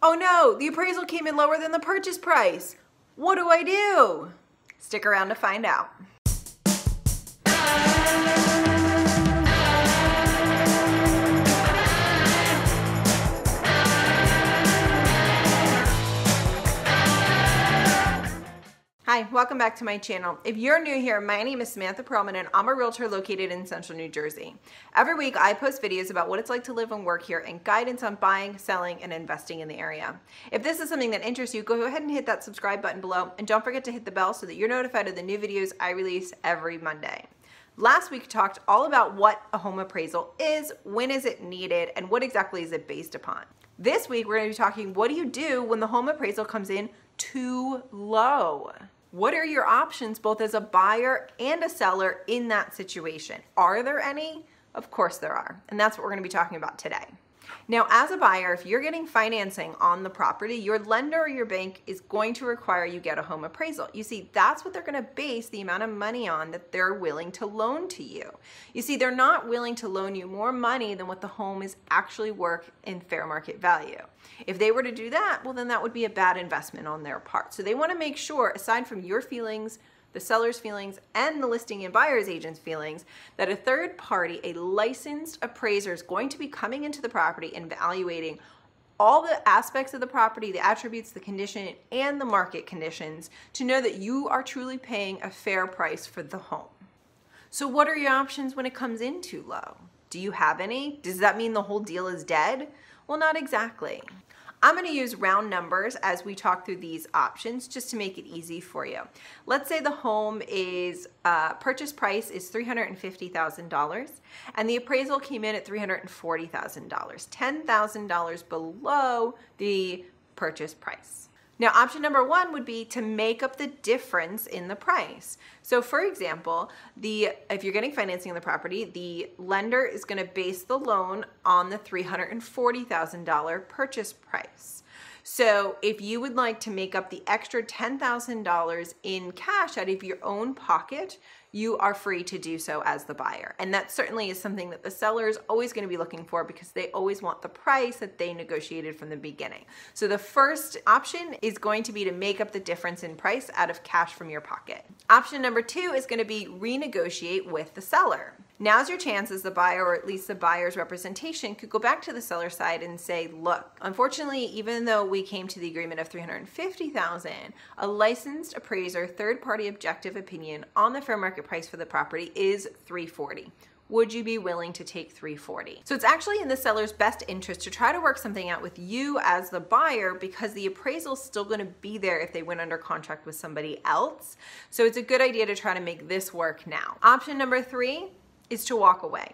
Oh no, the appraisal came in lower than the purchase price. What do I do? Stick around to find out. Hi, welcome back to my channel. If you're new here, my name is Samantha Perlman and I'm a realtor located in Central New Jersey. Every week I post videos about what it's like to live and work here and guidance on buying, selling, and investing in the area. If this is something that interests you, go ahead and hit that subscribe button below and don't forget to hit the bell so that you're notified of the new videos I release every Monday. Last week talked all about what a home appraisal is, when is it needed, and what exactly is it based upon. This week we're going to be talking what do you do when the home appraisal comes in too low? What are your options both as a buyer and a seller in that situation? Are there any? Of course there are. And that's what we're going to be talking about today. Now, as a buyer, if you're getting financing on the property, your lender or your bank is going to require you get a home appraisal. You see, that's what they're going to base the amount of money on that they're willing to loan to you. You see, they're not willing to loan you more money than what the home is actually worth in fair market value. If they were to do that, well, then that would be a bad investment on their part. So they want to make sure, aside from your feelings, the seller's feelings, and the listing and buyer's agent's feelings, that a third party, a licensed appraiser, is going to be coming into the property and evaluating all the aspects of the property, the attributes, the condition, and the market conditions to know that you are truly paying a fair price for the home. So what are your options when it comes in too low? Do you have any? Does that mean the whole deal is dead? Well, not exactly. I'm going to use round numbers as we talk through these options just to make it easy for you. Let's say the home is purchase price is $350,000 and the appraisal came in at $340,000, $10,000 below the purchase price. Now, option number one would be to make up the difference in the price. So for example, if you're getting financing on the property, the lender is going to base the loan on the $340,000 purchase price. So if you would like to make up the extra $10,000 in cash out of your own pocket, you are free to do so as the buyer. And that certainly is something that the seller is always going to be looking for because they always want the price that they negotiated from the beginning. So the first option is going to be to make up the difference in price out of cash from your pocket. Option number two is going to be renegotiate with the seller. Now's your chance as the buyer, or at least the buyer's representation, could go back to the seller side and say, look, unfortunately, even though we came to the agreement of $350,000, a licensed appraiser, third-party objective opinion on the fair market price for the property is $340,000. Would you be willing to take $340,000? So it's actually in the seller's best interest to try to work something out with you as the buyer because the appraisal is still going to be there if they went under contract with somebody else. So it's a good idea to try to make this work now. Option number three is to walk away.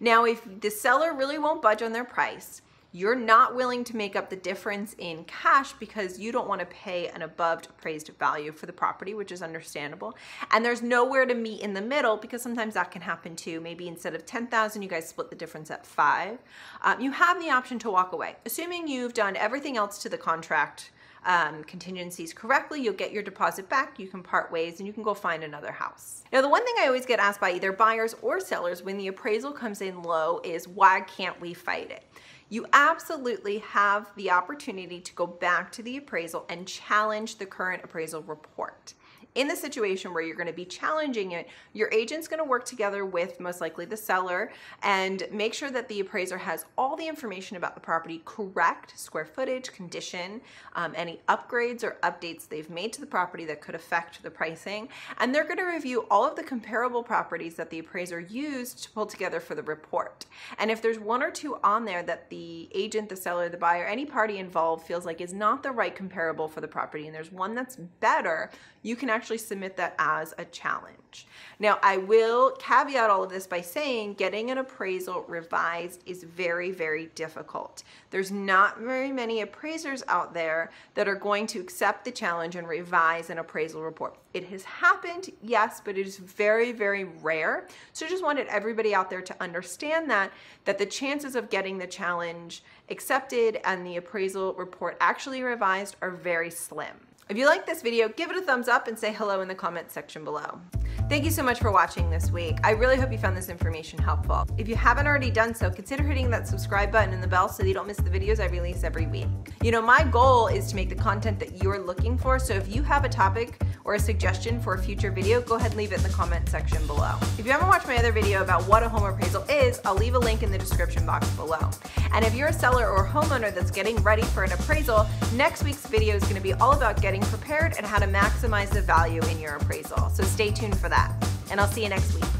Now, if the seller really won't budge on their price, you're not willing to make up the difference in cash because you don't want to pay an above appraised value for the property, which is understandable. And there's nowhere to meet in the middle because sometimes that can happen too. Maybe instead of $10,000, you guys split the difference at $5,000. You have the option to walk away. Assuming you've done everything else to the contract contingencies correctly, you'll get your deposit back, you can part ways, and you can go find another house. Now, the one thing I always get asked by either buyers or sellers when the appraisal comes in low is, why can't we fight it? You absolutely have the opportunity to go back to the appraisal and challenge the current appraisal report. In the situation where you're going to be challenging it, your agent's going to work together with most likely the seller and make sure that the appraiser has all the information about the property correct, square footage, condition, any upgrades or updates they've made to the property that could affect the pricing. And they're going to review all of the comparable properties that the appraiser used to pull together for the report. And if there's one or two on there that the agent, the seller, the buyer, any party involved feels like is not the right comparable for the property, and there's one that's better, you can actually submit that as a challenge. Now, I will caveat all of this by saying getting an appraisal revised is very, very difficult. There's not very many appraisers out there that are going to accept the challenge and revise an appraisal report. It has happened, yes, but it is very, very rare. So I just wanted everybody out there to understand that the chances of getting the challenge accepted and the appraisal report actually revised are very slim. If you like this video, give it a thumbs up and say hello in the comment section below. Thank you so much for watching this week. I really hope you found this information helpful. If you haven't already done so, consider hitting that subscribe button and the bell so that you don't miss the videos I release every week. You know, my goal is to make the content that you're looking for, so if you have a topic or a suggestion for a future video, go ahead and leave it in the comment section below. If you haven't watched my other video about what a home appraisal is, I'll leave a link in the description box below. And if you're a seller or homeowner that's getting ready for an appraisal, next week's video is going to be all about getting prepared and how to maximize the value in your appraisal. So stay tuned for that. And I'll see you next week.